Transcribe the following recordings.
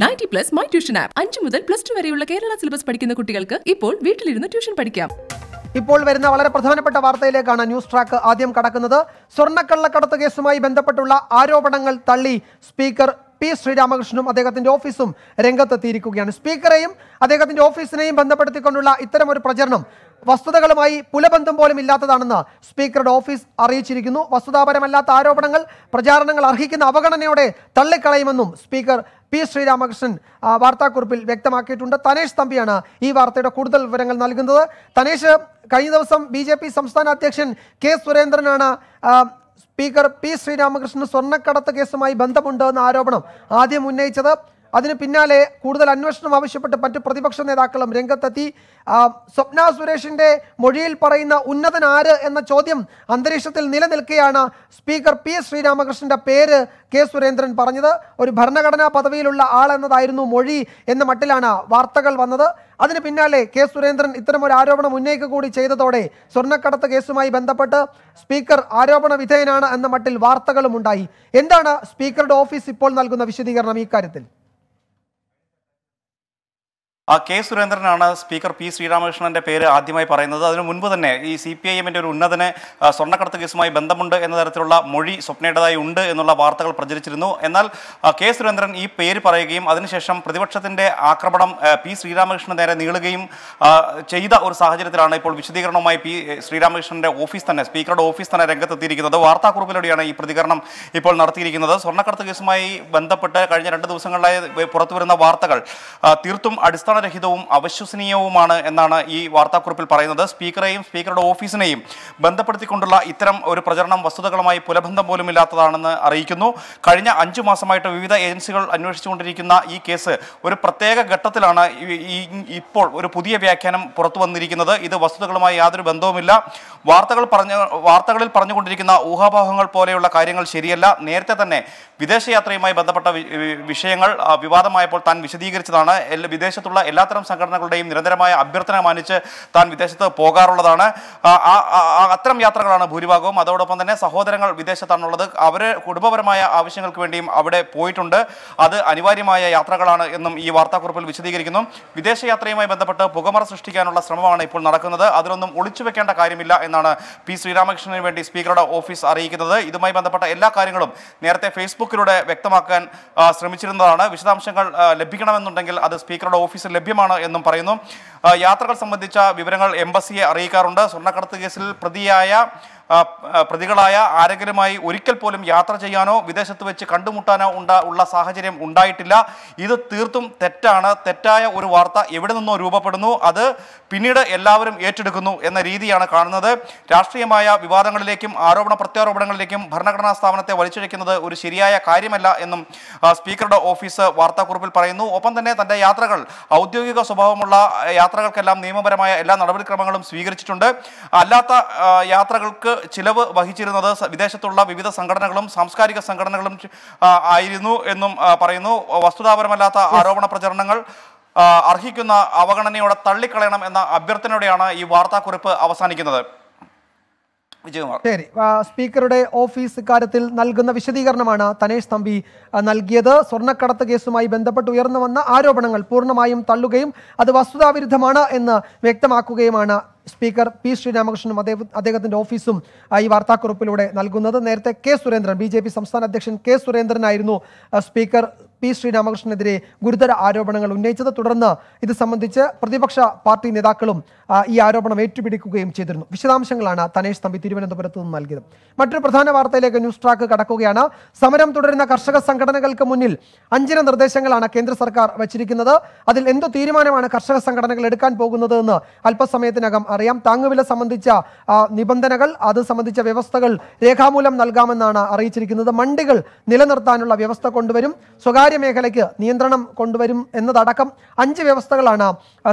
90+ My Tuition app. 5 മുതൽ +2 വരെയുള്ള Kerala syllabus പഠിക്കുന്ന കുട്ടികൾക്ക് ഇപ്പോൾ വീട്ടിലിരുന്ന് ട്യൂഷൻ പഠിക്കാം. ഇപ്പോൾ വരുന്ന വളരെ പ്രധാനപ്പെട്ട വാർത്തയിലേക്കാണ് ന്യൂസ് ട്രാക്ക് ആദ്യം കടക്കുന്നത്. സ്വർണ്ണക്കള്ളക്കടത്ത് കേസുമായി ബന്ധപ്പെട്ടുള്ള ആരോപണങ്ങൾ തള്ളി സ്പീക്കർ പി ശ്രീരാമകൃഷ്ണനും അദ്ദേഹത്തിന്റെ ഓഫീസും രംഗത്തെത്തിയിരിക്കുകയാണ്. സ്പീക്കറെയും അദ്ദേഹത്തിന്റെ ഓഫീസിനെയും ബന്ധപ്പെടുത്തിക്കൊണ്ടുള്ള ഇത്തരം ഒരു പ്രചരണം വസ്തുതകളുമായി പുലബന്ധം പോലും ഇല്ലാത്തതാണെന്ന് സ്പീക്കറുടെ ഓഫീസ് അറിയിച്ചിരിക്കുന്നു. വസ്തുതാപരമല്ലാത്ത ആരോപണങ്ങൾ പ്രചാരണങ്ങൾ അർഹിക്കുന്ന അവഗണനയോടെ തള്ളിക്കളയുമെന്നും സ്പീക്കർ പി ശ്രീരാമകൃഷ്ണൻ വാർത്താക്കുറിപ്പിൽ വ്യക്തമാക്കിയിട്ടുണ്ട്. തനേഷ് തമ്പിയാണ് ഈ വാർത്തയുടെ കൂടുതൽ വിവരങ്ങൾ നൽകുന്നത്. തനേഷ്, കഴിഞ്ഞ ദിവസം BJP സംസ്ഥാന അധ്യക്ഷൻ കെ സുരേന്ദ്രനാണ് സ്പീക്കർ പി ശ്രീരാമകൃഷ്ണന് സ്വർണ്ണക്കടത്ത് കേസുമായി ബന്ധമുണ്ട് എന്ന ആരോപണം ആദ്യം ഉന്നയിച്ചത്. അതിന് പിന്നാലെ കൂടുതൽ അന്വേഷണം ആവശ്യപ്പെട്ട് മറ്റ് പ്രതിപക്ഷ നേതാക്കളും രംഗത്തെത്തി. സ്വപ്ന സുരേഷിന്റെ മൊഴിയിൽ പറയുന്ന ഉന്നതനാര് എന്ന ചോദ്യം അന്തരീക്ഷത്തിൽ നിലനിൽക്കുകയാണ് സ്പീക്കർ പി ശ്രീരാമകൃഷ്ണന്റെ പേര് കെ സുരേന്ദ്രൻ പറഞ്ഞത്. ഒരു ഭരണഘടനാ പദവിയിലുള്ള ആൾ എന്നതായിരുന്നു മൊഴി എന്ന മട്ടിലാണ് വാർത്തകൾ വന്നത്. അതിന് പിന്നാലെ കെ സുരേന്ദ്രൻ ഇത്തരമൊരു ആരോപണം ഉന്നയിക്കുക കൂടി ചെയ്തതോടെ സ്വർണ്ണക്കടത്ത് കേസുമായി ബന്ധപ്പെട്ട് സ്പീക്കർ ആരോപണ വിധേയനാണ് എന്ന മട്ടിൽ വാർത്തകളും ഉണ്ടായി. എന്താണ് സ്പീക്കറുടെ ഓഫീസ് ഇപ്പോൾ നൽകുന്ന വിശദീകരണം ഇക്കാര്യത്തിൽ? കെ സുരേന്ദ്രനാണ് സ്പീക്കർ പി ശ്രീരാമകൃഷ്ണന്റെ പേര് ആദ്യമായി പറയുന്നത്. അതിനു മുൻപ് തന്നെ ഈ CPIM ഒരു ഉന്നതന് സ്വർണ്ണക്കടത്ത് കേസുമായി ബന്ധമുണ്ട് എന്ന തരത്തിലുള്ള മൊഴി സ്വപ്നയുടേതായി ഉണ്ട് എന്നുള്ള വാർത്തകൾ പ്രചരിച്ചിരുന്നു. എന്നാൽ കെ സുരേന്ദ്രൻ ഈ പേര് പറയുകയും അതിനുശേഷം പ്രതിപക്ഷത്തിന്റെ ആക്രമണം പി ശ്രീരാമകൃഷ്ണന് നേരെ നീളുകയും ചെയ്ത ഒരു സാഹചര്യത്തിലാണ് ഇപ്പോൾ വിശദീകരണവുമായി പി ശ്രീരാമകൃഷ്ണന്റെ ഓഫീസ് തന്നെ, സ്പീക്കറുടെ ഓഫീസ് തന്നെ രംഗത്തെത്തിയിരിക്കുന്നത്. വാർത്താക്കുറിപ്പിലൂടെയാണ് ഈ പ്രതികരണം ഇപ്പോൾ നടത്തിയിരിക്കുന്നത്. സ്വർണ്ണക്കടത്ത് കേസുമായി ബന്ധപ്പെട്ട് കഴിഞ്ഞ 2 ദിവസങ്ങളിലായി പുറത്തുവരുന്ന വാർത്തകൾ തീർത്തും അടിസ്ഥാന രഹിതവും അവിശ്വസനീയവുമാണ് എന്നാണ് ഈ വാർത്താക്കുറിപ്പിൽ പറയുന്നത്. സ്പീക്കറെയും സ്പീക്കറുടെ ഓഫീസിനെയും ബന്ധപ്പെടുത്തിക്കൊണ്ടുള്ള ഇത്തരം ഒരു പ്രചരണം വസ്തുതകളുമായി പുലബന്ധം പോലും ഇല്ലാത്തതാണെന്ന് അറിയിക്കുന്നു. കഴിഞ്ഞ 5 മാസമായിട്ട് വിവിധ ഏജൻസികൾ അന്വേഷിച്ചുകൊണ്ടിരിക്കുന്ന ഈ കേസ് ഒരു പ്രത്യേക ഘട്ടത്തിലാണ് ഇപ്പോൾ ഒരു പുതിയ വ്യാഖ്യാനം പുറത്തു വന്നിരിക്കുന്നത്. ഇത് വസ്തുതകളുമായി യാതൊരു ബന്ധവുമില്ല. വാർത്തകളിൽ പറഞ്ഞുകൊണ്ടിരിക്കുന്ന ഊഹാപോഹങ്ങൾ പോലെയുള്ള കാര്യങ്ങൾ ശരിയല്ല. നേരത്തെ തന്നെ വിദേശയാത്രയുമായി ബന്ധപ്പെട്ട വിഷയങ്ങൾ വിവാദമായപ്പോൾ താൻ വിശദീകരിച്ചതാണ്. വിദേശത്തുള്ള എല്ലാത്തരം സംഘടനകളുടെയും നിരന്തരമായ അഭ്യർത്ഥന മാനിച്ച് താൻ വിദേശത്ത് പോകാറുള്ളതാണ്. അത്തരം യാത്രകളാണ് ഭൂരിഭാഗവും. അതോടൊപ്പം തന്നെ സഹോദരങ്ങൾ വിദേശത്താണുള്ളത്. അവർ കുടുംബപരമായ ആവശ്യങ്ങൾക്ക് വേണ്ടിയും അവിടെ പോയിട്ടുണ്ട്. അത് അനിവാര്യമായ യാത്രകളാണ് എന്നും ഈ വാർത്താക്കുറിപ്പിൽ വിശദീകരിക്കുന്നു. വിദേശയാത്രയുമായി ബന്ധപ്പെട്ട് പുകമറ സൃഷ്ടിക്കാനുള്ള ശ്രമമാണ് ഇപ്പോൾ നടക്കുന്നത്. അതിലൊന്നും ഒളിച്ചു വെക്കേണ്ട കാര്യമില്ല എന്നാണ് പി ശ്രീരാമകൃഷ്ണന് വേണ്ടി സ്പീക്കറുടെ ഓഫീസ് അറിയിക്കുന്നത്. ഇതുമായി ബന്ധപ്പെട്ട എല്ലാ കാര്യങ്ങളും നേരത്തെ ഫേസ്ബുക്കിലൂടെ വ്യക്തമാക്കാൻ ശ്രമിച്ചിരുന്നതാണ്. വിശദാംശങ്ങൾ ലഭിക്കണമെന്നുണ്ടെങ്കിൽ അത് സ്പീക്കറുടെ ഓഫീസിൽ ലഭ്യമാണ് എന്നും പറയുന്നു. യാത്രകൾ സംബന്ധിച്ച വിവരങ്ങൾ എംബസിയെ അറിയിക്കാറുണ്ട്. സ്വർണ്ണക്കടത്ത് കേസിൽ പ്രതികളായ ആരെങ്കിലുമായി ഒരിക്കൽ പോലും യാത്ര ചെയ്യാനോ വിദേശത്ത് വെച്ച് കണ്ടുമുട്ടാനോ ഉള്ള സാഹചര്യം ഉണ്ടായിട്ടില്ല. ഇത് തീർത്തും തെറ്റാണ്. തെറ്റായ ഒരു വാർത്ത എവിടെ നിന്നോ രൂപപ്പെടുന്നു, അത് പിന്നീട് എല്ലാവരും ഏറ്റെടുക്കുന്നു എന്ന രീതിയാണ് കാണുന്നത്. രാഷ്ട്രീയമായ വിവാദങ്ങളിലേക്കും ആരോപണ പ്രത്യാരോപണങ്ങളിലേക്കും ഭരണഘടനാ സ്ഥാപനത്തെ വലിച്ചിഴക്കുന്നത് ഒരു ശരിയായ കാര്യമല്ല എന്നും സ്പീക്കറുടെ ഓഫീസ് വാർത്താക്കുറിപ്പിൽ പറയുന്നു. ഒപ്പം തന്നെ തൻ്റെ യാത്രകൾ ഔദ്യോഗിക സ്വഭാവമുള്ള യാത്രകൾക്കെല്ലാം നിയമപരമായ എല്ലാ നടപടിക്രമങ്ങളും സ്വീകരിച്ചിട്ടുണ്ട്. അല്ലാത്ത യാത്രകൾക്ക് ചിലവ് വഹിച്ചിരുന്നത് വിദേശത്തുള്ള വിവിധ സംഘടനകളും സാംസ്കാരിക സംഘടനകളും ആയിരുന്നു എന്നും പറയുന്നു. വസ്തുതാപരമല്ലാത്ത ആരോപണ പ്രചരണങ്ങൾ അർഹിക്കുന്ന അവഗണനയോടെ തള്ളിക്കളയണം എന്ന അഭ്യർത്ഥനയോടെയാണ് ഈ വാർത്താക്കുറിപ്പ് അവസാനിക്കുന്നത്. ശരി, സ്പീക്കറുടെ ഓഫീസ് കാര്യത്തിൽ നൽകുന്ന വിശദീകരണമാണ് തനേഷ് തമ്പി നൽകിയത്. സ്വർണ്ണക്കടത്ത് കേസുമായി ബന്ധപ്പെട്ട് ഉയർന്നു വന്ന ആരോപണങ്ങൾ പൂർണ്ണമായും തള്ളുകയും അത് വസ്തുതാവിരുദ്ധമാണ് എന്ന് വ്യക്തമാക്കുകയുമാണ് സ്പീക്കർ പി ശ്രീരാമകൃഷ്ണനും അദ്ദേഹത്തിന്റെ ഓഫീസും ഈ വാർത്താക്കുറിപ്പിലൂടെ നൽകുന്നത്. നേരത്തെ കെ സുരേന്ദ്രൻ, BJP സംസ്ഥാന അധ്യക്ഷൻ കെ സുരേന്ദ്രനായിരുന്നു സ്പീക്കർ പി ശ്രീരാമകൃഷ്ണനെതിരെ ഗുരുതര ആരോപണങ്ങൾ ഉന്നയിച്ചത്. തുടർന്ന് ഇത് സംബന്ധിച്ച് പ്രതിപക്ഷ പാർട്ടി നേതാക്കളും ഈ ആരോപണം ഏറ്റുപിടിക്കുകയും ചെയ്തിരുന്നു. വിശദാംശങ്ങളാണ് തനേഷ് തമ്പി തിരുവനന്തപുരത്ത് നിന്ന് നൽകിയത്. മറ്റൊരു പ്രധാന വാർത്തയിലേക്ക് ന്യൂസ് ട്രാക്ക് കടക്കുകയാണ്. സമരം തുടരുന്ന കർഷക സംഘടനകൾക്ക് മുന്നിൽ 5 നിർദ്ദേശങ്ങളാണ് കേന്ദ്ര സർക്കാർ വച്ചിരിക്കുന്നത്. അതിൽ എന്തോ തീരുമാനമാണ് കർഷക സംഘടനകൾ എടുക്കാൻ പോകുന്നത് എന്ന് അല്പസമയത്തിനകം അറിയാം. താങ്ങുവില സംബന്ധിച്ച നിബന്ധനകൾ, അത് സംബന്ധിച്ച വ്യവസ്ഥകൾ രേഖാമൂലം നൽകാമെന്നാണ് അറിയിച്ചിരിക്കുന്നത്. മണ്ഡികൾ നിലനിർത്താനുള്ള വ്യവസ്ഥ കൊണ്ടുവരും, സ്വകാര്യ മേഖലയ്ക്ക് നിയന്ത്രണം കൊണ്ടുവരും എന്നതടക്കം 5 വ്യവസ്ഥകളാണ്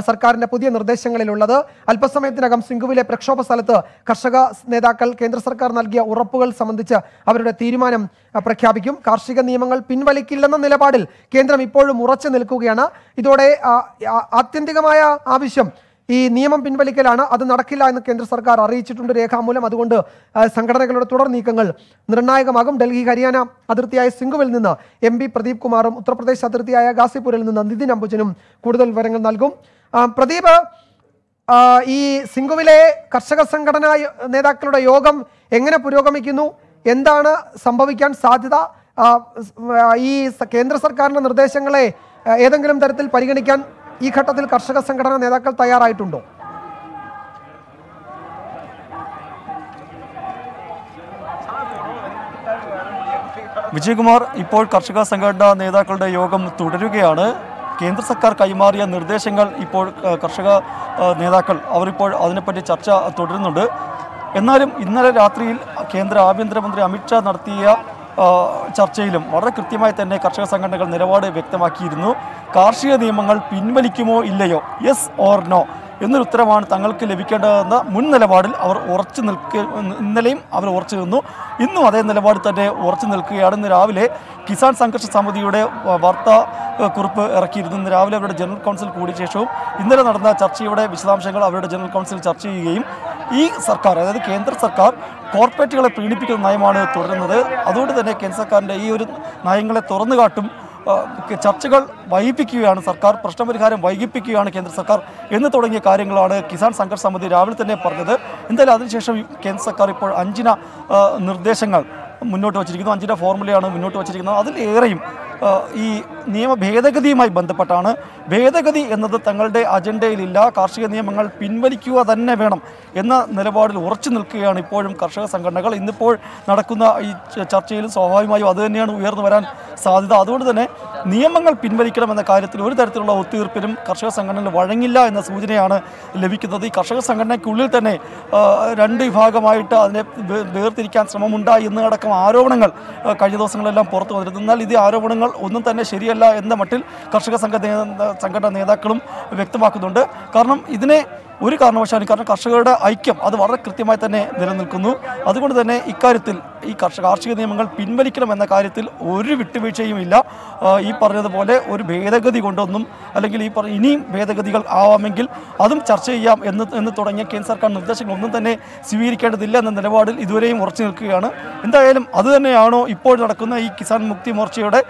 സർക്കാരിന്റെ പുതിയ നിർദ്ദേശങ്ങളിലുള്ളത്. അല്പസമയത്തിനകം സിംഗുവിലെ പ്രക്ഷോഭ സ്ഥലത്ത് കർഷക നേതാക്കൾ കേന്ദ്ര സർക്കാർ നൽകിയ ഉറപ്പുകൾ സംബന്ധിച്ച് അവരുടെ തീരുമാനം പ്രഖ്യാപിക്കും. കാർഷിക നിയമങ്ങൾ പിൻവലിക്കില്ലെന്ന നിലപാടിൽ കേന്ദ്രം ഇപ്പോഴും ഉറച്ചു നിൽക്കുകയാണ്. ഇതോടെ ആത്യന്തികമായ ആവശ്യം ഈ നിയമം പിൻവലിക്കലാണ്, അത് നടക്കില്ല എന്ന് കേന്ദ്ര സർക്കാർ അറിയിച്ചിട്ടുണ്ട് രേഖാമൂലം. അതുകൊണ്ട് സംഘടനകളുടെ തുടർ നീക്കങ്ങൾ നിർണായകമാകും. ഡൽഹി ഹരിയാന അതിർത്തിയായ സിംഗുവിൽ നിന്ന് എം ബി പ്രദീപ് കുമാറും ഉത്തർപ്രദേശ് അതിർത്തിയായ ഗാസിപൂരിൽ നിന്ന് നിതിൻ അംബുജനും കൂടുതൽ വിവരങ്ങൾ നൽകും. പ്രദീപ്, ഈ സിംഗുവിലെ കർഷക സംഘടനാ നേതാക്കളുടെ യോഗം എങ്ങനെ പുരോഗമിക്കുന്നു? എന്താണ് സംഭവിക്കാൻ സാധ്യത? ഈ കേന്ദ്ര സർക്കാരിന്റെ നിർദ്ദേശങ്ങളെ ഏതെങ്കിലും തരത്തിൽ പരിഗണിക്കാൻ ഈ ഘട്ടത്തിൽ കർഷക സംഘടനാ നേതാക്കൾ തയ്യാറായിട്ടുണ്ടോ? വിജയകുമാർ, ഇപ്പോൾ കർഷക സംഘടനാ നേതാക്കളുടെ യോഗം തുടരുകയാണ്. കേന്ദ്ര സർക്കാർ കൈമാറിയ നിർദ്ദേശങ്ങൾ ഇപ്പോൾ കർഷക നേതാക്കൾ അവരിപ്പോൾ അതിനെപ്പറ്റി ചർച്ച തുടരുന്നുണ്ട്. എന്നാലും ഇന്നലെ രാത്രിയിൽ കേന്ദ്ര ആഭ്യന്തരമന്ത്രി അമിത്ഷാ നടത്തിയ ചർച്ചയിലും വളരെ കൃത്യമായി തന്നെ കർഷക സംഘടനകൾ നിലപാട് വ്യക്തമാക്കിയിരുന്നു. കാർഷിക നിയമങ്ങൾ പിൻവലിക്കുമോ ഇല്ലയോ, യെസ് ഓർ നോ എന്നൊരു ഉത്തരമാണ് തങ്ങൾക്ക് ലഭിക്കേണ്ടതെന്ന മുൻ നിലപാടിൽ അവർ ഉറച്ചു നിൽക്കുക. ഇന്നലെയും അവർ ഉറച്ചു നിന്നു, ഇന്നും അതേ നിലപാട് തന്നെ ഉറച്ചു നിൽക്കുകയാണ്. ഇന്ന് രാവിലെ കിസാൻ സംഘർഷ സമിതിയുടെ വാർത്താ കുറിപ്പ് ഇറക്കിയിരുന്നു. ഇന്ന് രാവിലെ അവരുടെ ജനറൽ കൗൺസിൽ കൂടിയ ശേഷവും ഇന്നലെ നടന്ന ചർച്ചയുടെ വിശദാംശങ്ങൾ അവരുടെ ജനറൽ കൗൺസിൽ ചർച്ച ചെയ്യുകയും ഈ സർക്കാർ, അതായത് കേന്ദ്ര സർക്കാർ, കോർപ്പറേറ്റുകളെ പീഡിപ്പിക്കുന്ന നയമാണ് തുടരുന്നത്. അതുകൊണ്ട് തന്നെ കേന്ദ്ര സർക്കാരിൻ്റെ ഈ ഒരു നയങ്ങളെ തുറന്നുകാട്ടും ചർച്ചകൾ വൈകിപ്പിക്കുകയാണ് സർക്കാർ, പ്രശ്നപരിഹാരം വൈകിപ്പിക്കുകയാണ് കേന്ദ്ര സർക്കാർ എന്ന് തുടങ്ങിയ കാര്യങ്ങളാണ് കിസാൻ സംഘർഷ സമിതി രാവിലെ തന്നെ പറഞ്ഞത്. എന്തായാലും അതിനുശേഷം കേന്ദ്ര സർക്കാർ ഇപ്പോൾ 5 നിർദ്ദേശങ്ങൾ മുന്നോട്ട് വച്ചിരിക്കുന്നു, 5 ഫോർമുലയാണ് മുന്നോട്ട് വച്ചിരിക്കുന്നത്. അതിലേറെയും ഈ നിയമ ഭേദഗതിയുമായി ബന്ധപ്പെട്ടാണ്. ഭേദഗതി എന്നത് തങ്ങളുടെ അജണ്ടയിലില്ല, കാർഷിക നിയമങ്ങൾ പിൻവലിക്കുക തന്നെ വേണം എന്ന നിലപാടിൽ ഉറച്ചു നിൽക്കുകയാണ് ഇപ്പോഴും കർഷക സംഘടനകൾ. ഇന്നിപ്പോൾ നടക്കുന്ന ഈ ചർച്ചയിൽ സ്വാഭാവികമായും അതുതന്നെയാണ് ഉയർന്നു വരാൻ സാധ്യത. അതുകൊണ്ട് തന്നെ നിയമങ്ങൾ പിൻവലിക്കണമെന്ന കാര്യത്തിൽ ഒരു തരത്തിലുള്ള ഒത്തുതീർപ്പിനും കർഷക സംഘടനകൾ വഴങ്ങില്ല എന്ന സൂചനയാണ് ലഭിക്കുന്നത്. ഈ കർഷക സംഘടനയ്ക്കുള്ളിൽ തന്നെ 2 വിഭാഗമായിട്ട് അതിനെ വേർതിരിക്കാൻ ശ്രമമുണ്ടായി എന്നതടക്കം ആരോപണങ്ങൾ കഴിഞ്ഞ ദിവസങ്ങളെല്ലാം പുറത്തു വന്നിരുന്നു. എന്നാൽ ഇത് ആരോപണങ്ങൾ ഒന്നും തന്നെ ശരിയല്ല എന്ന മട്ടിൽ കർഷക സംഘടനാ നേതാക്കളും വ്യക്തമാക്കുന്നുണ്ട്. കാരണം ഇതിനെ ഒരു കാരണവശാലും, കാരണം കർഷകരുടെ ഐക്യം അത് വളരെ കൃത്യമായി തന്നെ നിലനിൽക്കുന്നു. അതുകൊണ്ട് തന്നെ ഇക്കാര്യത്തിൽ ഈ കാർഷിക നിയമങ്ങൾ പിൻവലിക്കണമെന്ന കാര്യത്തിൽ ഒരു വിട്ടുവീഴ്ചയും ഇല്ല. ഈ പറഞ്ഞതുപോലെ ഒരു ഭേദഗതി കൊണ്ടൊന്നും, അല്ലെങ്കിൽ ഈ ഇനിയും ഭേദഗതികൾ ആവാമെങ്കിൽ അതും ചർച്ച ചെയ്യാം എന്ന് തുടങ്ങിയ കേന്ദ്ര സർക്കാർ നിർദ്ദേശങ്ങൾ ഒന്നും തന്നെ സ്വീകരിക്കേണ്ടതില്ല എന്ന നിലപാടിൽ ഇതുവരെയും ഉറച്ചു നിൽക്കുകയാണ്. എന്തായാലും അതുതന്നെയാണോ ഇപ്പോൾ നടക്കുന്ന ഈ കിസാൻ മുക്തി മോർച്ചയുടെ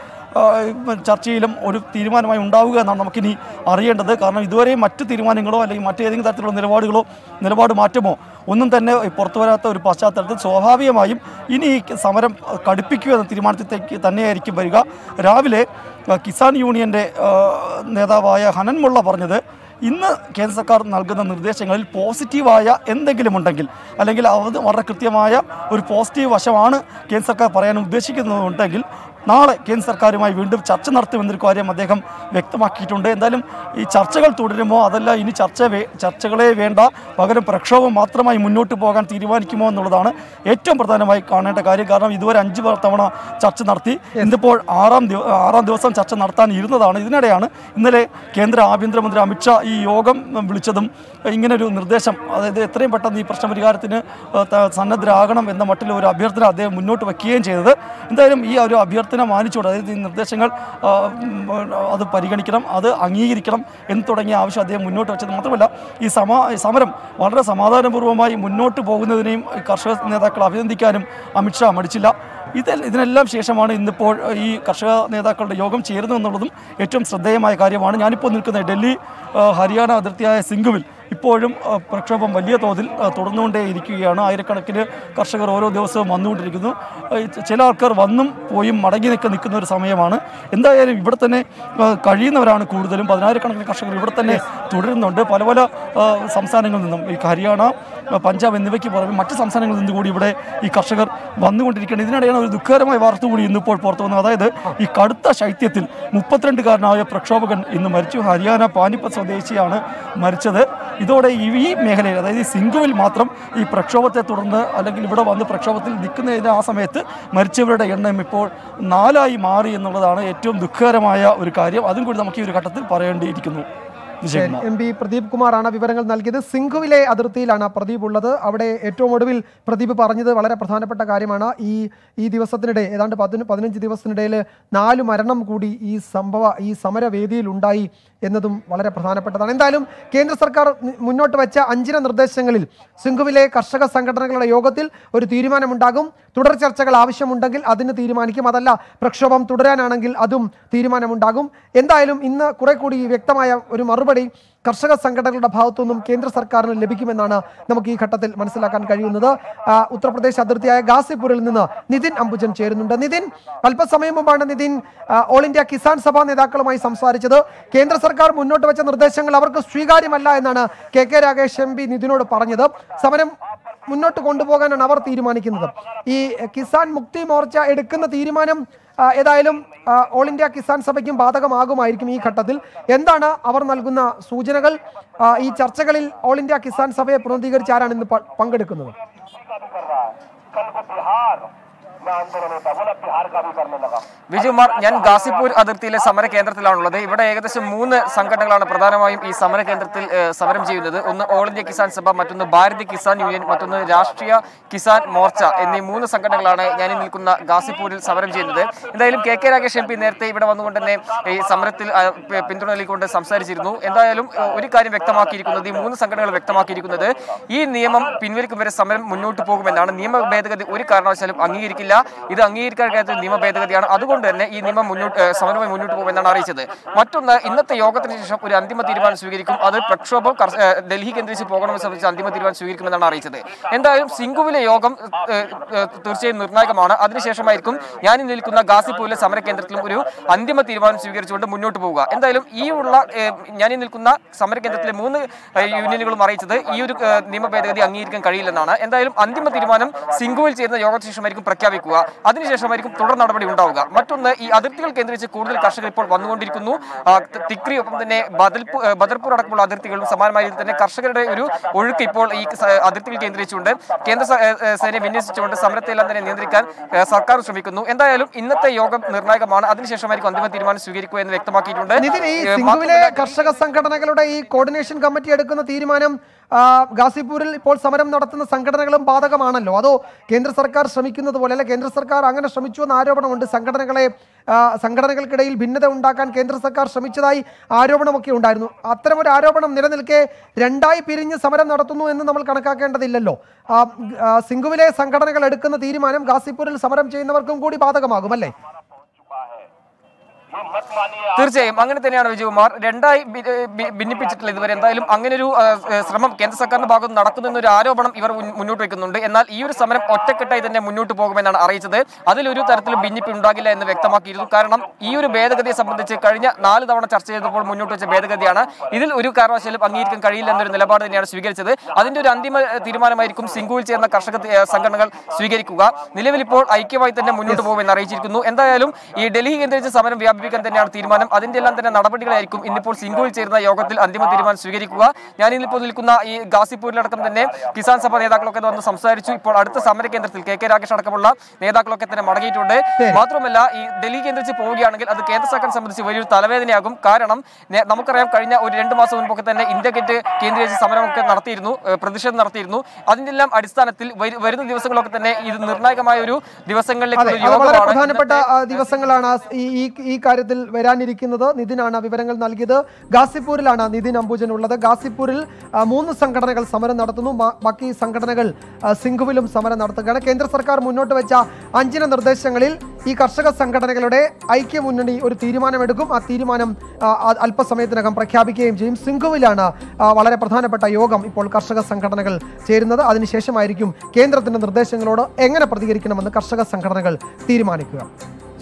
ചർച്ചയിലും ഒരു തീരുമാനമായി ഉണ്ടാവുക എന്നാണ് നമുക്കിനി അറിയേണ്ടത്. കാരണം ഇതുവരെയും മറ്റു തീരുമാനങ്ങളോ അല്ലെങ്കിൽ മറ്റേതെങ്കിലും തരത്തിലുള്ള നിലപാട് മാറ്റമോ ഒന്നും തന്നെ പുറത്തു വരാത്ത ഒരു പശ്ചാത്തലത്തിൽ സ്വാഭാവികമായും ഇനി ഈ സമരം കടുപ്പിക്കുക എന്ന തീരുമാനത്തിലേക്ക് തന്നെയായിരിക്കും വരിക. രാവിലെ കിസാൻ യൂണിയൻ്റെ നേതാവായ ഹനൻ മുള്ള പറഞ്ഞത്, ഇന്ന് കേന്ദ്ര സർക്കാർ നൽകുന്ന നിർദ്ദേശങ്ങളിൽ പോസിറ്റീവായ എന്തെങ്കിലും ഉണ്ടെങ്കിൽ, അല്ലെങ്കിൽ അത് വളരെ കൃത്യമായ ഒരു പോസിറ്റീവ് വശമാണ് കേന്ദ്ര സർക്കാർ പറയാൻ ഉദ്ദേശിക്കുന്നതുണ്ടെങ്കിൽ നാളെ കേന്ദ്ര സർക്കാരുമായി വീണ്ടും ചർച്ച നടത്തുമെന്നൊരു കാര്യം അദ്ദേഹം വ്യക്തമാക്കിയിട്ടുണ്ട്. എന്തായാലും ഈ ചർച്ചകൾ തുടരുമോ, അതല്ല ഇനി ചർച്ചകളെ വേണ്ട, പകരം പ്രക്ഷോഭം മാത്രമായി മുന്നോട്ട് പോകാൻ തീരുമാനിക്കുമോ എന്നുള്ളതാണ് ഏറ്റവും പ്രധാനമായി കാണേണ്ട കാര്യം. കാരണം ഇതുവരെ 5 തവണ ചർച്ച നടത്തി, ഇന്നിപ്പോൾ ആറാം ദിവസം ചർച്ച നടത്താൻ ഇരുന്നതാണ്. ഇതിനിടെയാണ് ഇന്നലെ കേന്ദ്ര ആഭ്യന്തരമന്ത്രി അമിത്ഷാ ഈ യോഗം വിളിച്ചതും ഇങ്ങനൊരു നിർദ്ദേശം, അതായത് എത്രയും പെട്ടെന്ന് ഈ പ്രശ്നപരിഹാരത്തിന് സന്നദ്ധരാകണം എന്ന മട്ടിൽ ഒരു അഭ്യർത്ഥന അദ്ദേഹം മുന്നോട്ട് വയ്ക്കുകയും ചെയ്തത്. എന്തായാലും ഈ ഒരു അഭ്യർത്ഥന മാനിച്ചുകൂടാ, അതായത് ഈ നിർദ്ദേശങ്ങൾ അത് പരിഗണിക്കണം, അത് അംഗീകരിക്കണം എന്ന് തുടങ്ങിയ ആവശ്യം അദ്ദേഹം മുന്നോട്ട് വെച്ചത്. മാത്രമല്ല ഈ സമരം വളരെ സമാധാനപൂർവ്വമായി മുന്നോട്ട് പോകുന്നതിനെയും കർഷക നേതാക്കൾ അഭിനന്ദിക്കാനും അമിത്ഷാ മടിച്ചില്ല. ഇതിനെല്ലാം ശേഷമാണ് ഇന്നിപ്പോൾ ഈ കർഷക നേതാക്കളുടെ യോഗം ചേരുന്നു എന്നുള്ളതും ഏറ്റവും ശ്രദ്ധേയമായ കാര്യമാണ്. ഞാനിപ്പോൾ നിൽക്കുന്ന ഡൽഹി ഹരിയാന അതിർത്തിയായ സിംഗുവിൽ ഇപ്പോഴും പ്രക്ഷോഭം വലിയ തോതിൽ തുടർന്നുകൊണ്ടേ ഇരിക്കുകയാണ്. ആയിരക്കണക്കിന് കർഷകർ ഓരോ ദിവസവും വന്നുകൊണ്ടിരിക്കുന്നു. ചില ആൾക്കാർ വന്നും പോയും മടങ്ങിയൊക്കെ നിൽക്കുന്ന ഒരു സമയമാണ്. എന്തായാലും ഇവിടെ തന്നെ കഴിയുന്നവരാണ് കൂടുതലും. 10,000 കർഷകർ ഇവിടെ തന്നെ തുടരുന്നുണ്ട്. പല പല സംസ്ഥാനങ്ങളിൽ നിന്നും, ഈ ഹരിയാന, പഞ്ചാബ് എന്നിവയ്ക്ക് പുറമെ മറ്റ് സംസ്ഥാനങ്ങളിൽ നിന്ന് കൂടി ഇവിടെ ഈ കർഷകർ വന്നുകൊണ്ടിരിക്കുകയാണ്. ഇതിനിടെയാണ് ഒരു ദുഃഖകരമായ വാർത്ത കൂടി ഇന്നിപ്പോൾ പുറത്തു വന്നത്. അതായത് ഈ കടുത്ത ശൈത്യത്തിൽ 32-കാരനായ പ്രക്ഷോഭകൻ ഇന്ന് മരിച്ചു. ഹരിയാന പാനിപ്പത്ത് സ്വദേശിയാണ് മരിച്ചത്. ഇതോടെ ഈ മേഖലയിൽ, അതായത് സിംഗുവിൽ മാത്രം ഈ പ്രക്ഷോഭത്തെ തുടർന്ന്, അല്ലെങ്കിൽ ഇവിടെ വന്ന് പ്രക്ഷോഭത്തിൽ നിൽക്കുന്നതിന് ആ സമയത്ത് മരിച്ചവരുടെ എണ്ണം ഇപ്പോൾ 4 മാറി എന്നുള്ളതാണ് ഏറ്റവും ദുഃഖകരമായ ഒരു കാര്യം. അതും കൂടി നമുക്ക് ഈ ഒരു ഘട്ടത്തിൽ പറയേണ്ടിയിരിക്കുന്നു. എം ബി പ്രദീപ് കുമാറാണ് വിവരങ്ങൾ നൽകിയത്. സിംഘുവിലെ അതിർത്തിയിലാണ് പ്രദീപ് ഉള്ളത്. അവിടെ ഏറ്റവും ഒടുവിൽ പ്രദീപ് പറഞ്ഞത് വളരെ പ്രധാനപ്പെട്ട കാര്യമാണ്. ഈ ദിവസത്തിനിടെ ഏതാണ്ട് 15 ദിവസത്തിനിടയിൽ 4 മരണം കൂടി ഈ സമരവേദിയിൽ ഉണ്ടായി എന്നതും വളരെ പ്രധാനപ്പെട്ടതാണ്. എന്തായാലും കേന്ദ്ര സർക്കാർ മുന്നോട്ട് വച്ച 5 നിർദ്ദേശങ്ങളിൽ സിംഘുവിലെ കർഷക സംഘടനകളുടെ യോഗത്തിൽ ഒരു തീരുമാനമുണ്ടാകും. തുടർ ചർച്ചകൾ ആവശ്യമുണ്ടെങ്കിൽ അതിന് തീരുമാനിക്കും. അതല്ല പ്രക്ഷോഭം തുടരാനാണെങ്കിൽ അതും തീരുമാനമുണ്ടാകും. എന്തായാലും ഇന്ന് കുറെ കൂടി വ്യക്തമായ ഒരു മറുപടി കർഷക സംഘടനകളുടെ ഭാഗത്തുനിന്നും കേന്ദ്ര സർക്കാരിന് ലഭിക്കുമെന്നാണ് നമുക്ക് ഈ ഘട്ടത്തിൽ മനസ്സിലാക്കാൻ കഴിയുന്നത്. ഉത്തർപ്രദേശ് അതിർത്തിയായ ഗാസിപൂരിൽ നിന്ന് നിതിൻ അംബുജൻ ചേരുന്നുണ്ട്. നിതിൻ, അല്പസമയം മുമ്പാണ് നിതിൻ ഓൾ ഇന്ത്യ കിസാൻ സഭാ നേതാക്കളുമായി സംസാരിച്ചത്. കേന്ദ്ര സർക്കാർ മുന്നോട്ട് വെച്ച നിർദ്ദേശങ്ങൾ അവർക്ക് സ്വീകാര്യമല്ല എന്നാണ് കെ രാകേഷ് എം പി നിതിനോട് പറഞ്ഞത്. സമരം മുന്നോട്ട് കൊണ്ടുപോകാനാണ് അവർ തീരുമാനിക്കുന്നത്. ഈ കിസാൻ മുക്തി മോർച്ച എടുക്കുന്ന തീരുമാനം ഏതായാലും ഓൾ ഇന്ത്യ കിസാൻ സഭയ്ക്കും ബാധകമാകുമായിരിക്കും. ഈ ഘട്ടത്തിൽ എന്താണ് അവർ നൽകുന്ന സൂചനകൾ? ഈ ചർച്ചകളിൽ ഓൾ ഇന്ത്യ കിസാൻ സഭയെ പ്രതിനിധീകരിച്ച് ആരാണ് ഇന്ന് പങ്കെടുക്കുന്നത്? വിജയകുമാർ, ഞാൻ ഗാസിപൂർ അതിർത്തിയിലെ സമര കേന്ദ്രത്തിലാണുള്ളത്. ഇവിടെ ഏകദേശം 3 സംഘടനകളാണ് പ്രധാനമായും ഈ സമര കേന്ദ്രത്തിൽ സമരം ചെയ്യുന്നത്. ഒന്ന് ഓൾ ഇന്ത്യ കിസാൻ സഭ, മറ്റൊന്ന് ഭാരതി കിസാൻ യൂണിയൻ, മറ്റൊന്ന് രാഷ്ട്രീയ കിസാൻ മോർച്ച എന്നീ 3 സംഘടനകളാണ് ഞാൻ നിൽക്കുന്ന ഗാസിപൂരിൽ സമരം ചെയ്യുന്നത്. എന്തായാലും കെ രാകേഷ് എം പി നേരത്തെ ഇവിടെ വന്നുകൊണ്ട് തന്നെ ഈ സമരത്തിൽ പിന്തുണ നൽകിക്കൊണ്ട് സംസാരിച്ചിരുന്നു. എന്തായാലും ഒരു കാര്യം വ്യക്തമാക്കിയിരിക്കുന്നത്, ഈ 3 സംഘടനകൾ വ്യക്തമാക്കിയിരിക്കുന്നത്, ഈ നിയമം പിൻവലിക്കും വരെ സമരം മുന്നോട്ട് പോകുമെന്നാണ്. നിയമ ഭേദഗതി ഒരു കാരണവശാലും അംഗീകരിക്കില്ല. ഇത് അംഗീകരിക്കാൻ കഴിയാത്ത നിയമ ഭേദഗതിയാണ്. അതുകൊണ്ട് തന്നെ ഈ നിയമം സമരമായി മുന്നോട്ട് പോകുമെന്നാണ് അറിയിച്ചത്. മറ്റൊന്ന്, ഇന്നത്തെ യോഗത്തിന് ശേഷം ഒരു അന്തിമ തീരുമാനം സ്വീകരിക്കും. അത് പ്രക്ഷോഭം ഡൽഹി കേന്ദ്രീകരിച്ച് പോകണമെന്ന് സംബന്ധിച്ച് അന്തിമ തീരുമാനം സ്വീകരിക്കുമെന്നാണ് അറിയിച്ചത്. എന്തായാലും സിംഘുവിലെ യോഗം തീർച്ചയായും നിർണായകമാണ്. അതിനുശേഷമായിരിക്കും ഞാൻ നിൽക്കുന്ന ഗാസിപൂരിലെ സമര കേന്ദ്രത്തിലും ഒരു അന്തിമ തീരുമാനം സ്വീകരിച്ചുകൊണ്ട് മുന്നോട്ട് പോവുക. എന്തായാലും ഞാൻ നിൽക്കുന്ന സമര കേന്ദ്രത്തിലെ 3 യൂണിയനുകളും അറിയിച്ചത് ഈ ഒരു നിയമ ഭേദഗതി അംഗീകരിക്കാൻ കഴിയില്ലെന്നാണ്. എന്തായാലും അന്തിമ തീരുമാനം സിംഘുവിൽ ചേരുന്ന യോഗത്തിന് ശേഷമായിരിക്കും പ്രഖ്യാപിക്കുക. അതിനുശേഷമായിരിക്കും തുടർ നടപടി ഉണ്ടാവുക. മറ്റൊന്ന്, ഈ അതിർത്തികൾ കേന്ദ്രീകരിച്ച് കൂടുതൽ കർഷകർ ഇപ്പോൾ വന്നുകൊണ്ടിരിക്കുന്നു. തിക്രി, ഒപ്പം തന്നെ ബദർപൂർ അടക്കമുള്ള അതിർത്തികളും സമാനമായി തന്നെ കർഷകരുടെ ഒരു ഒഴുക്ക് ഇപ്പോൾ ഈ അതിർത്തികൾ കേന്ദ്രീകരിച്ചുകൊണ്ട് കേന്ദ്ര സേനയെ വിന്യസിച്ചുകൊണ്ട് സമരത്തെല്ലാം തന്നെ നിയന്ത്രിക്കാൻ സർക്കാർ ശ്രമിക്കുന്നു. എന്തായാലും ഇന്നത്തെ യോഗം നിർണായകമാണ്. അതിനുശേഷമായിരിക്കും അന്തിമ തീരുമാനം സ്വീകരിക്കുക എന്ന് വ്യക്തമാക്കിയിട്ടുണ്ട്. കർഷക സംഘടനകളുടെ ഈ കോർഡിനേഷൻ കമ്മിറ്റി എടുക്കുന്ന തീരുമാനം ഗാസിപൂരിൽ ഇപ്പോൾ സമരം നടത്തുന്ന സംഘടനകളും ബാധകമാണല്ലോ? അതോ കേന്ദ്ര സർക്കാർ ശ്രമിക്കുന്നത് പോലെ, അല്ലെ കേന്ദ്ര സർക്കാർ അങ്ങനെ ശ്രമിച്ചു എന്ന ആരോപണമുണ്ട്. സംഘടനകൾക്കിടയിൽ ഭിന്നത ഉണ്ടാക്കാൻ കേന്ദ്ര സർക്കാർ ശ്രമിച്ചതായി ആരോപണമൊക്കെ ഉണ്ടായിരുന്നു. അത്തരമൊരു ആരോപണം നിലനിൽക്കെ രണ്ടായി പിരിഞ്ഞ് സമരം നടത്തുന്നു എന്ന് നമ്മൾ കണക്കാക്കേണ്ടതില്ലല്ലോ. സിംഘുവിലെ സംഘടനകൾ എടുക്കുന്ന തീരുമാനം ഗാസിപൂരിൽ സമരം ചെയ്യുന്നവർക്കും കൂടി ബാധകമാകും അല്ലേ? തീർച്ചയായും അങ്ങനെ തന്നെയാണ് വിജയകുമാർ. രണ്ടായി ഭിന്നിപ്പിച്ചിട്ടില്ല ഇതുവരെ. എന്തായാലും അങ്ങനെ ഒരു ശ്രമം കേന്ദ്ര സർക്കാരിന്റെ ഭാഗത്ത് നടക്കുന്നൊരു ആരോപണം ഇവർ മുന്നോട്ട് വെക്കുന്നുണ്ട്. എന്നാൽ ഈ ഒരു സമരം ഒറ്റക്കെട്ടായി തന്നെ മുന്നോട്ട് പോകുമെന്നാണ് അറിയിച്ചത്. അതിലൊരു തരത്തിലും ഭിന്നിപ്പുണ്ടാകില്ല എന്ന് വ്യക്തമാക്കിയിരുന്നു. കാരണം ഈ ഒരു ഭേദഗതിയെ സംബന്ധിച്ച് കഴിഞ്ഞ 4 തവണ ചർച്ച ചെയ്തപ്പോൾ മുന്നോട്ട് വെച്ച ഭേദഗതിയാണ്. ഇതിൽ ഒരു കാരണവശാലും അംഗീകരിക്കാൻ കഴിയില്ല എന്നൊരു നിലപാട് തന്നെയാണ് സ്വീകരിച്ചത്. അതിന്റെ ഒരു അന്തിമ തീരുമാനമായിരിക്കും സിംഘുവിൽ ചേർന്ന കർഷക സംഘടനകൾ സ്വീകരിക്കുക. നിലവിലിപ്പോൾ ഐക്യമായി തന്നെ മുന്നോട്ട് പോകുമെന്ന് അറിയിച്ചിരിക്കുന്നു. എന്തായാലും ഈ ഡൽഹി കേന്ദ്രീകരിച്ച് സമരം തന്നെയാണ് തീരുമാനം. അതിന്റെ എല്ലാം തന്നെ നടപടികളായിരിക്കും ഇന്നിപ്പോൾ സിംഘുവിൽ ചേരുന്ന യോഗത്തിൽ അന്തിമ തീരുമാനം സ്വീകരിക്കുക. ഞാൻ ഇന്നിപ്പോൾ നിൽക്കുന്ന ഈ ഗാസിപൂരിലടക്കം തന്നെ കിസാൻ സഭ നേതാക്കളൊക്കെ വന്ന് സംസാരിച്ചു. ഇപ്പോൾ അടുത്ത സമര കേന്ദ്രത്തിൽ കെ രാകേഷ് അടക്കമുള്ള നേതാക്കളൊക്കെ തന്നെ മടങ്ങിയിട്ടുണ്ട്. മാത്രമല്ല, ഈ ഡൽഹി കേന്ദ്രീകരിച്ച് പോവുകയാണെങ്കിൽ അത് കേന്ദ്ര സർക്കാരിനെ സംബന്ധിച്ച് വലിയൊരു തലവേദനയാകും. കാരണം നമുക്കറിയാം, കഴിഞ്ഞ ഒരു 2 മാസം മുൻപൊക്കെ തന്നെ ഇന്ത്യ ഗേറ്റ് കേന്ദ്രീകരിച്ച് സമരമൊക്കെ നടത്തിയിരുന്നു, പ്രതിഷേധം നടത്തിയിരുന്നു. അതിന്റെ എല്ലാം അടിസ്ഥാനത്തിൽ വരുന്ന ദിവസങ്ങളൊക്കെ തന്നെ ഇത് നിർണായകമായ ഒരു ദിവസങ്ങളിലേക്ക് കാര്യത്തിൽ വരാനിരിക്കുന്നത്. നിതിനാണ് വിവരങ്ങൾ നൽകിയത്. ഗാസിപൂരിലാണ് നിതിൻ അംബുജൻ ഉള്ളത്. ഗാസിപൂരിൽ 3 സംഘടനകൾ സമരം നടത്തുന്നു. ബാക്കി സംഘടനകൾ സിംഘുവിലും സമരം നടത്തുകയാണ്. കേന്ദ്ര സർക്കാർ മുന്നോട്ട് വെച്ച 5 നിർദ്ദേശങ്ങളിൽ ഈ കർഷക സംഘടനകളുടെ ഐക്യമുന്നണി ഒരു തീരുമാനമെടുക്കും. ആ തീരുമാനം അല്പസമയത്തിനകം പ്രഖ്യാപിക്കുകയും ചെയ്യും. സിംഘുവിലാണ് വളരെ പ്രധാനപ്പെട്ട യോഗം ഇപ്പോൾ കർഷക സംഘടനകൾ ചേരുന്നത്. അതിനുശേഷമായിരിക്കും കേന്ദ്രത്തിന്റെ നിർദ്ദേശങ്ങളോട് എങ്ങനെ പ്രതികരിക്കണമെന്ന് കർഷക സംഘടനകൾ തീരുമാനിക്കുക.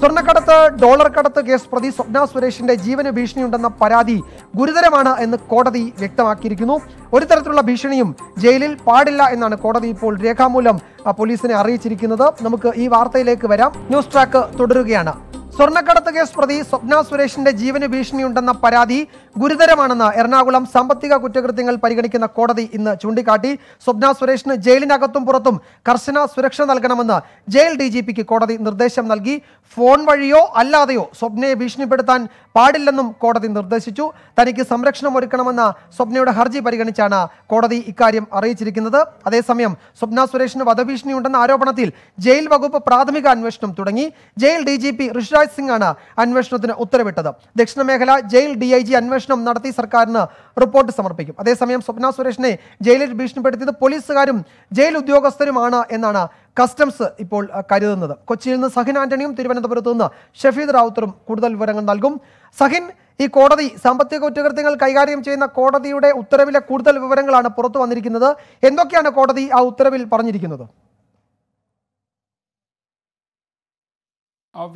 സ്വർണ്ണക്കടത്ത്, ഡോളർ കടത്ത് കേസ് പ്രതി സ്വപ്ന സുരേഷിന്റെ ജീവന് ഭീഷണിയുണ്ടെന്ന പരാതി ഗുരുതരമാണ് എന്ന് കോടതി വ്യക്തമാക്കിയിരിക്കുന്നു. ഒരു തരത്തിലുള്ള ഭീഷണിയും ജയിലിൽ പാടില്ല എന്നാണ് കോടതി ഇപ്പോൾ രേഖാമൂലം പോലീസിനെ അറിയിച്ചിരിക്കുന്നത്. നമുക്ക് ഈ വാർത്തയിലേക്ക് വരാം. ന്യൂസ് ട്രാക്ക് തുടരുകയാണ്. സ്വർണ്ണക്കടത്ത് കേസ് പ്രതി സ്വപ്ന സുരേഷിന്റെ ജീവന് ഭീഷണിയുണ്ടെന്ന പരാതി ഗുരുതരമാണെന്ന് എറണാകുളം സാമ്പത്തിക കുറ്റകൃത്യങ്ങൾ പരിഗണിക്കുന്ന കോടതി ഇന്ന് ചൂണ്ടിക്കാട്ടി. സ്വപ്ന സുരേഷിന് ജയിലിനകത്തും പുറത്തും കർശന സുരക്ഷ നൽകണമെന്ന് ജയിൽ DGPക്ക് കോടതി നിർദ്ദേശം നൽകി. ഫോൺ വഴിയോ അല്ലാതെയോ സ്വപ്നയെ ഭീഷണിപ്പെടുത്താൻ പാടില്ലെന്നും കോടതി നിർദ്ദേശിച്ചു. തനിക്ക് സംരക്ഷണം ഒരുക്കണമെന്ന സ്വപ്നയുടെ ഹർജി പരിഗണിച്ചാണ് കോടതി ഇക്കാര്യം അറിയിച്ചിരിക്കുന്നത്. അതേസമയം സ്വപ്ന സുരേഷിന് വധഭീഷണിയുണ്ടെന്ന ആരോപണത്തിൽ ജയിൽ വകുപ്പ് പ്രാഥമിക അന്വേഷണം തുടങ്ങി. ജയിൽ DGP ഋഷിരാജ് സിംഗ് ആണ് അന്വേഷണത്തിന് ഉത്തരവിട്ടത്. ദക്ഷിണ മേഖല ജയിൽ DIG അന്വേഷണം നടത്തി സർക്കാരിന് റിപ്പോർട്ട് സമർപ്പിക്കും. അതേസമയം സ്വപ്ന സുരേഷിനെ ജയിലിൽ ഭീഷണിപ്പെടുത്തിയത് പോലീസുകാരും ജയിൽ ഉദ്യോഗസ്ഥരുമാണ് എന്നാണ് കസ്റ്റംസ് ഇപ്പോൾ കരുതുന്നത്. കൊച്ചിയിൽ നിന്ന് സഹിൻ ആന്റണിയും തിരുവനന്തപുരത്ത് നിന്ന് ഷഫീദ് റാവുത്തറും കൂടുതൽ വിവരങ്ങൾ നൽകും. സഹിൻ, ഈ കോടതി സാമ്പത്തിക കുറ്റകൃത്യങ്ങൾ കൈകാര്യം ചെയ്യുന്ന കോടതിയുടെ ഉത്തരവിലെ കൂടുതൽ വിവരങ്ങളാണ് പുറത്തു വന്നിരിക്കുന്നത്. എന്തൊക്കെയാണ് കോടതി ആ ഉത്തരവിൽ പറഞ്ഞിരിക്കുന്നത്?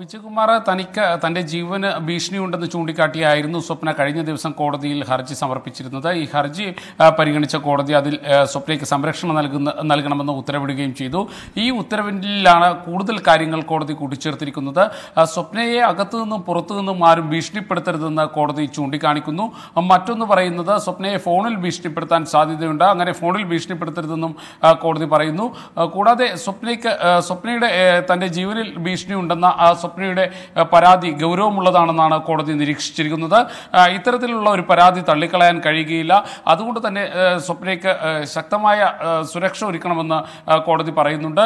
വിജയകുമാർ, തനിക്ക് തൻ്റെ ജീവന് ഭീഷണിയുണ്ടെന്ന് ചൂണ്ടിക്കാട്ടിയായിരുന്നു സ്വപ്ന കഴിഞ്ഞ ദിവസം കോടതിയിൽ ഹർജി സമർപ്പിച്ചിരുന്നത്. ഈ ഹർജി പരിഗണിച്ച കോടതി അതിൽ സ്വപ്നയ്ക്ക് സംരക്ഷണം നൽകണമെന്ന് ഉത്തരവിടുകയും ചെയ്തു. ഈ ഉത്തരവിലാണ് കൂടുതൽ കാര്യങ്ങൾ കോടതി കൂട്ടിച്ചേർത്തിരിക്കുന്നത്. സ്വപ്നയെ അകത്തു നിന്നും പുറത്തു നിന്നും ആരും ഭീഷണിപ്പെടുത്തരുതെന്ന് കോടതി ചൂണ്ടിക്കാണിക്കുന്നു. മറ്റൊന്ന് പറയുന്നത് സ്വപ്നയെ ഫോണിൽ ഭീഷണിപ്പെടുത്താൻ സാധ്യതയുണ്ട്, അങ്ങനെ ഫോണിൽ ഭീഷണിപ്പെടുത്തരുതെന്നും കോടതി പറയുന്നു. കൂടാതെ സ്വപ്നയുടെ തൻ്റെ ജീവനിൽ ഭീഷണിയുണ്ടെന്ന സ്വപ്നയുടെ പരാതി ഗൗരവമുള്ളതാണെന്നാണ് കോടതി നിരീക്ഷിച്ചിരിക്കുന്നത്. ഇത്തരത്തിലുള്ള ഒരു പരാതി തള്ളിക്കളയാൻ കഴിയുകയില്ല. അതുകൊണ്ട് തന്നെ സ്വപ്നയ്ക്ക് ശക്തമായ സുരക്ഷ ഒരുക്കണമെന്ന് കോടതി പറയുന്നുണ്ട്.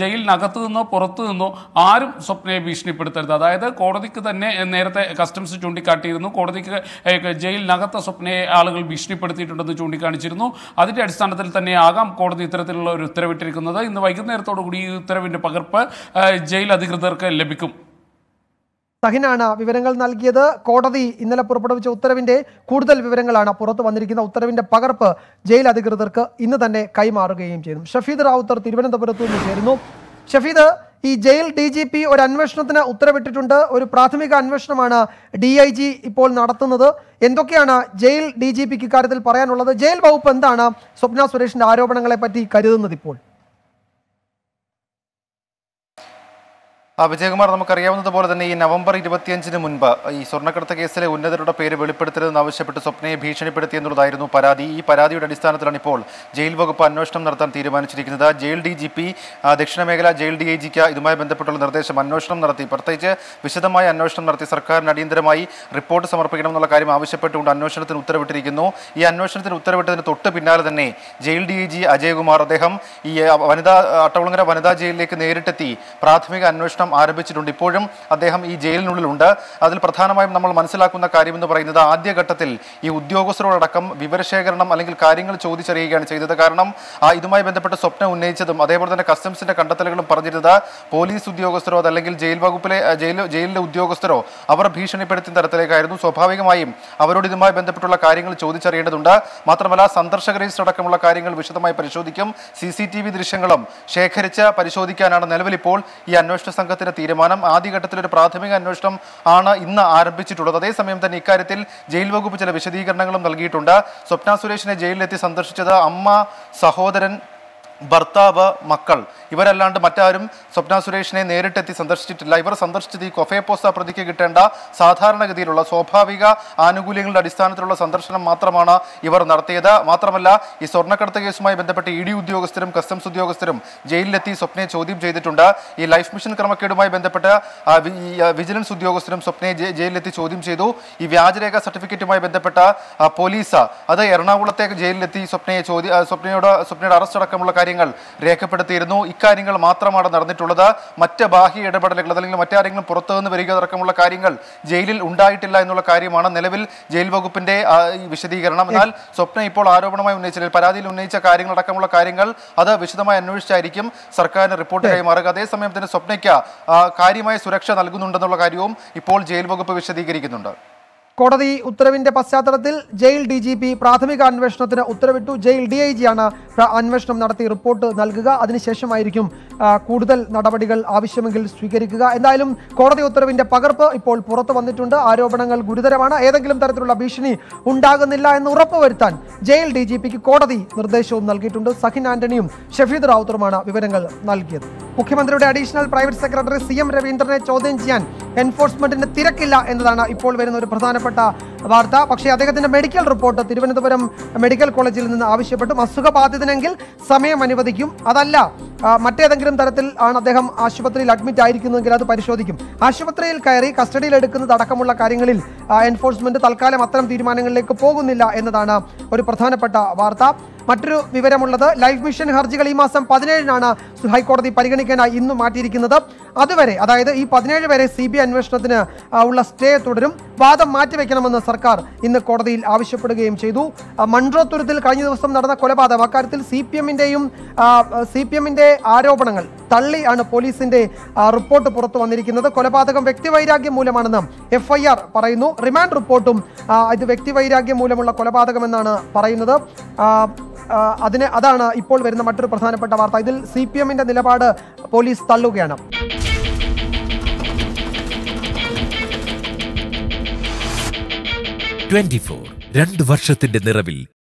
ജയിലിനകത്തു നിന്നോ പുറത്തു നിന്നോ ആരും സ്വപ്നയെ ഭീഷണിപ്പെടുത്തരുത്. അതായത് കോടതിക്ക് തന്നെ നേരത്തെ കസ്റ്റംസ് ചൂണ്ടിക്കാട്ടിയിരുന്നു, കോടതിക്ക് ജയിലിനകത്ത് സ്വപ്നയെ ആളുകൾ ഭീഷണിപ്പെടുത്തിയിട്ടുണ്ടെന്ന് ചൂണ്ടിക്കാണിച്ചിരുന്നു. അതിൻ്റെ അടിസ്ഥാനത്തിൽ തന്നെ ആകാം കോടതി ഇത്തരത്തിലുള്ള ഒരു ഉത്തരവിട്ടിരിക്കുന്നത്. ഇന്ന് വൈകുന്നേരത്തോടുകൂടി ഈ ഉത്തരവിൻ്റെ പകർപ്പ് ജയിൽ അധികൃതർക്ക് ലഭിക്കും. സഹിനാണ് വിവരങ്ങൾ നൽകിയത്. കോടതി ഇന്നലെ പുറപ്പെടുവിച്ച ഉത്തരവിന്റെ കൂടുതൽ വിവരങ്ങളാണ് പുറത്തു വന്നിരിക്കുന്ന. ഉത്തരവിന്റെ പകർപ്പ് ജയിൽ അധികൃതർക്ക് ഇന്ന് തന്നെ കൈമാറുകയും ചെയ്യും. ഷഫീദ് റാവുത്തർ തിരുവനന്തപുരത്ത് നിന്ന് ചേരുന്നു. ഷഫീദ്, ഈ ജയിൽ DGP ഒരു അന്വേഷണത്തിന് ഉത്തരവിട്ടിട്ടുണ്ട്. ഒരു പ്രാഥമിക അന്വേഷണമാണ് DIG ഇപ്പോൾ നടത്തുന്നത്. എന്തൊക്കെയാണ് ജയിൽ DGPക്ക് ഇക്കാര്യത്തിൽ പറയാനുള്ളത്? ജയിൽ വകുപ്പ് എന്താണ് സ്വപ്ന സുരേഷിന്റെ ആരോപണങ്ങളെ പറ്റി കരുതുന്നത് ഇപ്പോൾ? വിജയകുമാർ, നമുക്കറിയാവുന്നതുപോലെ തന്നെ ഈ നവംബർ 25-ന് മുൻപ് ഈ സ്വർണ്ണക്കടത്ത് കേസിലെ ഉന്നതരുടെ പേര് വെളിപ്പെടുത്തരുതെന്ന് ആവശ്യപ്പെട്ട് സ്വപ്നയെ ഭീഷണിപ്പെടുത്തിയെന്നുള്ളതായിരുന്നു പരാതി. ഈ പരാതിയുടെ അടിസ്ഥാനത്തിലാണ് ഇപ്പോൾ ജയിൽ വകുപ്പ് അന്വേഷണം നടത്താൻ തീരുമാനിച്ചിരിക്കുന്നത്. ജയിൽ DGP, ദക്ഷിണ മേഖല ജയിൽ DIGക്ക് ഇതുമായി ബന്ധപ്പെട്ടുള്ള നിർദ്ദേശം അന്വേഷണം നടത്തി, പ്രത്യേകിച്ച് വിശദമായ അന്വേഷണം നടത്തി സർക്കാരിന് അടിയന്തരമായി റിപ്പോർട്ട് സമർപ്പിക്കണമെന്നുള്ള കാര്യം ആവശ്യപ്പെട്ടുകൊണ്ട് അന്വേഷണത്തിന് ഉത്തരവിട്ടിരിക്കുന്നു. ഈ അന്വേഷണത്തിന് ഉത്തരവിട്ടതിന് തൊട്ട് പിന്നാലെ തന്നെ ജയിൽ DIG അജയകുമാർ, അദ്ദേഹം ഈ അട്ടകുളങ്ങര വനിതാ ജയിലിലേക്ക് നേരിട്ടെത്തി പ്രാഥമിക അന്വേഷണം ആരംഭിച്ചിട്ടുണ്ട്. ഇപ്പോഴും അദ്ദേഹം ഈ ജയിലിനുള്ളിലുണ്ട്. അതിൽ പ്രധാനമായും നമ്മൾ മനസ്സിലാക്കുന്ന കാര്യം എന്ന് പറയുന്നത് ആദ്യഘട്ടത്തിൽ ഈ ഉദ്യോഗസ്ഥരോടക്കം വിവരശേഖരണം അല്ലെങ്കിൽ കാര്യങ്ങൾ ചോദിച്ചറിയുകയാണ് ചെയ്തത്. കാരണം ഇതുമായി ബന്ധപ്പെട്ട് സ്വപ്നം ഉന്നയിച്ചതും അതേപോലെ തന്നെ കസ്റ്റംസിന്റെ കണ്ടെത്തലുകളും പറഞ്ഞിരുന്നത് പോലീസ് ഉദ്യോഗസ്ഥരോ അതല്ലെങ്കിൽ ജയിൽ വകുപ്പിലെ ജയിലിലെ ഉദ്യോഗസ്ഥരോ അവർ ഭീഷണിപ്പെടുത്തിയ തരത്തിലേക്കായിരുന്നു. സ്വാഭാവികമായും അവരോട് ഇതുമായി ബന്ധപ്പെട്ടുള്ള കാര്യങ്ങൾ ചോദിച്ചറിയേണ്ടതുണ്ട്. മാത്രമല്ല സന്ദർശക രജിസ്റ്റർ അടക്കമുള്ള കാര്യങ്ങൾ വിശദമായി പരിശോധിക്കും. CCTV ദൃശ്യങ്ങളും ശേഖരിച്ച് പരിശോധിക്കാനാണ് നിലവിൽ ഇപ്പോൾ ഈ അന്വേഷണ സംഘം തീരുമാനം. ആദ്യഘട്ടത്തിൽ ഒരു പ്രാഥമിക അന്വേഷണം ആണ് ഇന്ന് ആരംഭിച്ചിട്ടുള്ളത്. അതേസമയം തന്നെ ഇക്കാര്യത്തിൽ ജയിൽ വകുപ്പ് ചില വിശദീകരണങ്ങളും നൽകിയിട്ടുണ്ട്. സ്വപ്ന സുരേഷിനെ ജയിലിലെത്തി സന്ദർശിച്ചത് അമ്മ, സഹോദരൻ, ഭർത്താവ്, മക്കൾ ഇവരല്ലാണ്ട് മറ്റാരും സ്വപ്ന സുരേഷിനെ നേരിട്ടെത്തി സന്ദർശിച്ചിട്ടില്ല. ഇവർ സന്ദർശിച്ചത് ഈ കൊഫേപോസ്റ്റ പ്രതിക്ക് കിട്ടേണ്ട സാധാരണഗതിയിലുള്ള സ്വാഭാവിക ആനുകൂല്യങ്ങളുടെ അടിസ്ഥാനത്തിലുള്ള സന്ദർശനം മാത്രമാണ് ഇവർ നടത്തിയത്. മാത്രമല്ല ഈ സ്വർണ്ണക്കടത്ത് കേസുമായി ബന്ധപ്പെട്ട് ED ഉദ്യോഗസ്ഥരും കസ്റ്റംസ് ഉദ്യോഗസ്ഥരും ജയിലിലെത്തി സ്വപ്നയെ ചോദ്യം ചെയ്തിട്ടുണ്ട്. ഈ ലൈഫ് മിഷൻ ക്രമക്കേടുമായി ബന്ധപ്പെട്ട് വിജിലൻസ് ഉദ്യോഗസ്ഥരും സ്വപ്നയെ ജയിലിലെത്തി ചോദ്യം ചെയ്തു. ഈ വ്യാജരേഖ സർട്ടിഫിക്കറ്റുമായി ബന്ധപ്പെട്ട പോലീസ് അത് എറണാകുളത്തെ ജയിലിലെത്തി സ്വപ്നയുടെ അറസ്റ്റ് അടക്കമുള്ള രേഖപ്പെടുത്തിയിരുന്നു. ഇക്കാര്യങ്ങൾ മാത്രമാണ് നടന്നിട്ടുള്ളത്. മറ്റ് ബാഹ്യ ഇടപെടലുകൾ അല്ലെങ്കിൽ മറ്റാരെങ്കിലും പുറത്തുനിന്ന് വരിക അടക്കമുള്ള കാര്യങ്ങൾ ജയിലിൽ ഉണ്ടായിട്ടില്ല എന്നുള്ള കാര്യമാണ് നിലവിൽ ജയിൽ വകുപ്പിന്റെ വിശദീകരണം. എന്നാൽ സ്വപ്ന ഇപ്പോൾ ആരോപണമായി ഉന്നയിച്ച പരാതിയിൽ ഉന്നയിച്ച കാര്യങ്ങൾ അടക്കമുള്ള കാര്യങ്ങൾ അത് വിശദമായി അന്വേഷിച്ചായിരിക്കും സർക്കാരിന് റിപ്പോർട്ട് കൈമാറുക. അതേസമയം തന്നെ സ്വപ്നയ്ക്ക് കാര്യമായ സുരക്ഷ നൽകുന്നുണ്ടെന്നുള്ള കാര്യവും ഇപ്പോൾ ജയിൽ വകുപ്പ് വിശദീകരിക്കുന്നുണ്ട്. കോടതി ഉത്തരവിന്റെ പശ്ചാത്തലത്തിൽ ജയിൽ DGP പ്രാഥമിക അന്വേഷണത്തിന് ഉത്തരവിട്ടു. ജയിൽ DIGയാണ് അന്വേഷണം നടത്തി റിപ്പോർട്ട് നൽകുക. അതിനുശേഷമായിരിക്കും കൂടുതൽ നടപടികൾ ആവശ്യമെങ്കിൽ സ്വീകരിക്കുക. എന്തായാലും കോടതി ഉത്തരവിന്റെ പകർപ്പ് ഇപ്പോൾ പുറത്തു വന്നിട്ടുണ്ട്. ആരോപണങ്ങൾ ഗുരുതരമാണ്. ഏതെങ്കിലും തരത്തിലുള്ള ഭീഷണി ഉണ്ടാകുന്നില്ല എന്ന് ഉറപ്പുവരുത്താൻ ജയിൽ DGPക്ക് കോടതി നിർദ്ദേശവും നൽകിയിട്ടുണ്ട്. സഹിൻ ആന്റണിയും ഷഫീദ് റാവുത്തറുമാണ് വിവരങ്ങൾ നൽകിയത്. മുഖ്യമന്ത്രിയുടെ അഡീഷണൽ പ്രൈവറ്റ് സെക്രട്ടറി CM രവീന്ദ്രനെ ചോദ്യം ചെയ്യാൻ എൻഫോഴ്സ്മെന്റിന് തിരക്കില്ല എന്നതാണ് ഇപ്പോൾ വരുന്ന ഒരു പ്രധാനപ്പെട്ട വാർത്ത. പക്ഷേ അദ്ദേഹത്തിന്റെ മെഡിക്കൽ റിപ്പോർട്ട് തിരുവനന്തപുരം മെഡിക്കൽ കോളേജിൽ നിന്ന് ആവശ്യപ്പെട്ടും. അസുഖബാധിതനെങ്കിൽ സമയം അനുവദിക്കും, അതല്ല മറ്റേതെങ്കിലും തരത്തിൽ ആണ് അദ്ദേഹം ആശുപത്രിയിൽ അഡ്മിറ്റ് ആയിരിക്കുന്നതെങ്കിൽ അത് പരിശോധിക്കും. ആശുപത്രിയിൽ കയറി കസ്റ്റഡിയിൽ എടുക്കുന്നത് അടക്കമുള്ള കാര്യങ്ങളിൽ എൻഫോഴ്സ്മെന്റ് തൽക്കാലം അത്തരം തീരുമാനങ്ങളിലേക്ക് പോകുന്നില്ല എന്നതാണ് ഒരു പ്രധാനപ്പെട്ട വാർത്ത. മറ്റൊരു വിവരമുള്ളത്, ലൈഫ് മിഷൻ ഹർജികൾ ഈ മാസം 17-നാണ് ഹൈക്കോടതി പരിഗണിക്കാനായി ഇന്ന് മാറ്റിയിരിക്കുന്നത്. അതുവരെ, അതായത് ഈ 17 വരെ CBI അന്വേഷണത്തിന് ഉള്ള സ്റ്റേ തുടരും. വാദം മാറ്റിവെക്കണമെന്ന് സർക്കാർ ഇന്ന് കോടതിയിൽ ആവശ്യപ്പെടുകയും ചെയ്തു. മൺട്രോത്തുരുത്തിൽ കഴിഞ്ഞ ദിവസം നടന്ന കൊലപാതകം, അക്കാര്യത്തിൽ സി പി എമ്മിൻ്റെ ആരോപണങ്ങൾ തള്ളി ആണ് പോലീസിന്റെ റിപ്പോർട്ട് പുറത്തു വന്നിരിക്കുന്നത്. കൊലപാതകം വ്യക്തിവൈരാഗ്യം മൂലമാണെന്ന് FIR പറയുന്നു. റിമാൻഡ് റിപ്പോർട്ടും ഇത് വ്യക്തിവൈരാഗ്യം മൂലമുള്ള കൊലപാതകമെന്നാണ് പറയുന്നത്. അതാണ് ഇപ്പോൾ വരുന്ന മറ്റൊരു പ്രധാനപ്പെട്ട വാർത്ത. ഇതിൽ CPM-ന്റെ നിലപാട് പോലീസ് തള്ളുകയാണ്. രണ്ട് വർഷത്തിന്റെ നിറവിൽ